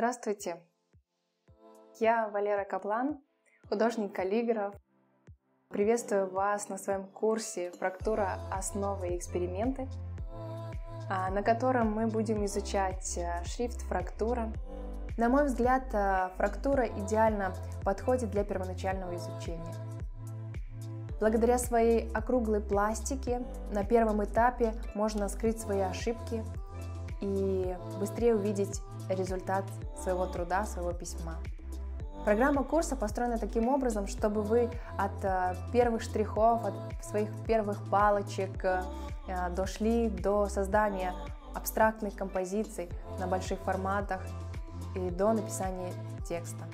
Здравствуйте! Я Валера Каплан, художник-каллиграф. Приветствую вас на своем курсе «Фрактура. Основы и эксперименты», на котором мы будем изучать шрифт «Фрактура». На мой взгляд, фрактура идеально подходит для первоначального изучения. Благодаря своей округлой пластике на первом этапе можно скрыть свои ошибки и быстрее увидеть результат своего труда, своего письма. Программа курса построена таким образом, чтобы вы от первых штрихов, от своих первых палочек дошли до создания абстрактных композиций на больших форматах или до написания текста.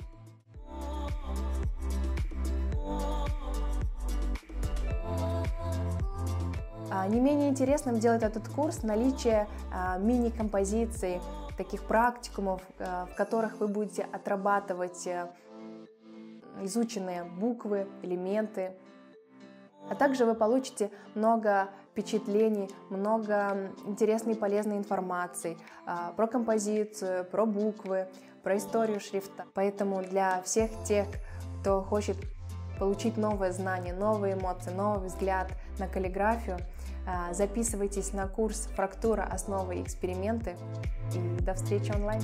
Не менее интересным делает этот курс наличие мини-композиций, таких практикумов, в которых вы будете отрабатывать изученные буквы, элементы. А также вы получите много впечатлений, много интересной и полезной информации про композицию, про буквы, про историю шрифта. Поэтому для всех тех, кто хочет получить новые знания, новые эмоции, новый взгляд на каллиграфию, записывайтесь на курс «Фрактура. Основы и эксперименты». И до встречи онлайн!